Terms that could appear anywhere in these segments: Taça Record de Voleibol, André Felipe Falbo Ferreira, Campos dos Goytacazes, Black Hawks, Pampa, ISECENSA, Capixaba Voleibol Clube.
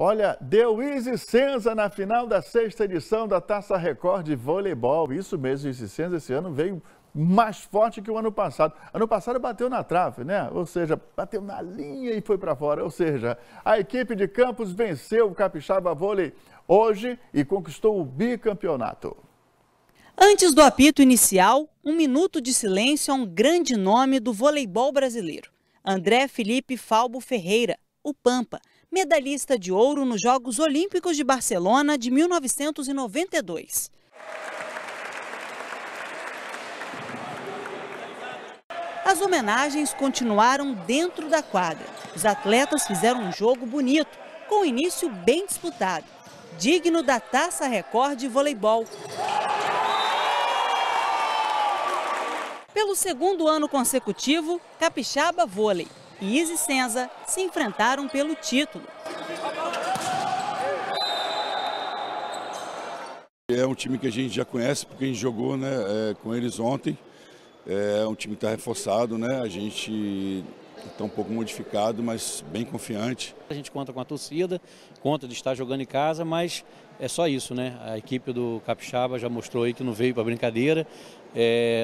Olha, deu ISECENSA na final da 6ª edição da Taça Record de Voleibol. Isso mesmo, o ISECENSA esse ano veio mais forte que o ano passado. Ano passado bateu na trave, né? Ou seja, bateu na linha e foi para fora. Ou seja, a equipe de Campos venceu o Capixaba Vôlei hoje e conquistou o bicampeonato. Antes do apito inicial, um minuto de silêncio a um grande nome do voleibol brasileiro. André Felipe Falbo Ferreira, o Pampa, medalhista de ouro nos Jogos Olímpicos de Barcelona de 1992. As homenagens continuaram dentro da quadra. Os atletas fizeram um jogo bonito, com um início bem disputado, digno da Taça Record de Voleibol. Pelo segundo ano consecutivo, Capixaba Vôlei e ISECENSA se enfrentaram pelo título. É um time que a gente já conhece, porque a gente jogou, né, com eles ontem. É um time que está reforçado, né? A gente está um pouco modificado, mas bem confiante. A gente conta com a torcida, conta de estar jogando em casa, mas é só isso, né? A equipe do Capixaba já mostrou aí que não veio para brincadeira.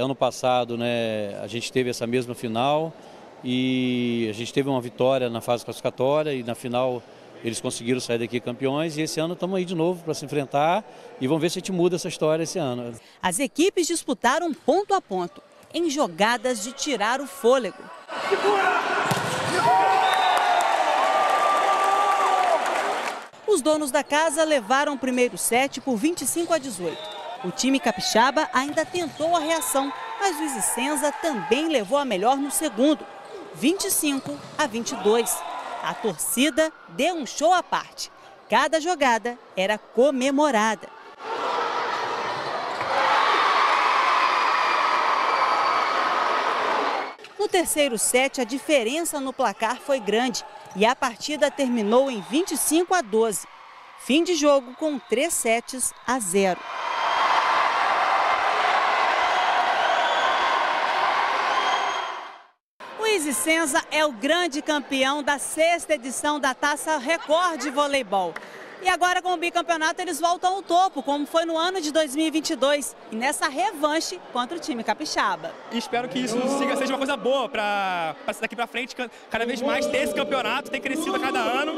Ano passado, né, a gente teve essa mesma final. E a gente teve uma vitória na fase classificatória e na final eles conseguiram sair daqui campeões. E esse ano estamos aí de novo para se enfrentar e vamos ver se a gente muda essa história esse ano. As equipes disputaram ponto a ponto, em jogadas de tirar o fôlego. Os donos da casa levaram o primeiro set por 25-18. O time capixaba ainda tentou a reação, mas o ISECENSA também levou a melhor no segundo. 25-22. A torcida deu um show à parte. Cada jogada era comemorada. No terceiro set, a diferença no placar foi grande e a partida terminou em 25-12. Fim de jogo com 3 sets a 0. O ISECENSA é o grande campeão da 6ª edição da Taça Record de Voleibol. E agora com o bicampeonato eles voltam ao topo, como foi no ano de 2022, e nessa revanche contra o time capixaba. E espero que isso seja uma coisa boa para daqui para frente, cada vez mais ter esse campeonato, ter crescido a cada ano,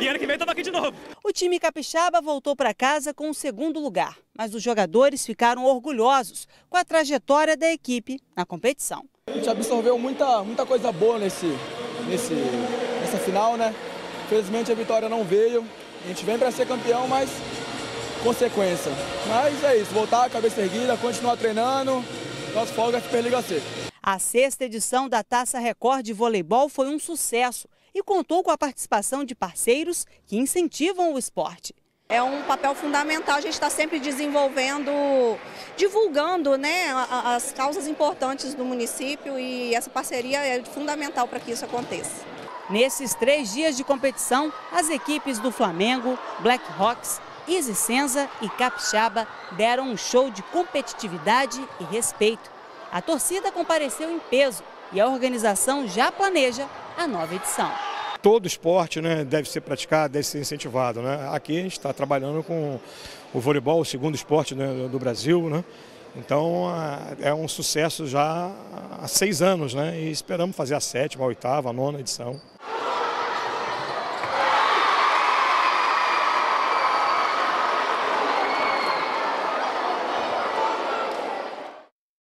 e ano que vem estamos aqui de novo. O time capixaba voltou para casa com o segundo lugar, mas os jogadores ficaram orgulhosos com a trajetória da equipe na competição. A gente absorveu muita coisa boa nessa final, né? Infelizmente a vitória não veio. A gente vem para ser campeão, mas consequência. Mas é isso, voltar a cabeça erguida, continuar treinando. Nosso foco é Superliga C. A 6ª edição da Taça Record de Voleibol foi um sucesso e contou com a participação de parceiros que incentivam o esporte. É um papel fundamental, a gente está sempre desenvolvendo, divulgando, né, as causas importantes do município, e essa parceria é fundamental para que isso aconteça. Nesses 3 dias de competição, as equipes do Flamengo, Black Hawks, ISECENSA e Capixaba deram um show de competitividade e respeito. A torcida compareceu em peso e a organização já planeja a nova edição. Todo esporte, né, deve ser praticado, deve ser incentivado, né? Aqui a gente está trabalhando com o voleibol, o segundo esporte, né, do Brasil, né? Então é um sucesso já há 6 anos, né? E esperamos fazer a 7ª, a 8ª, a 9ª edição.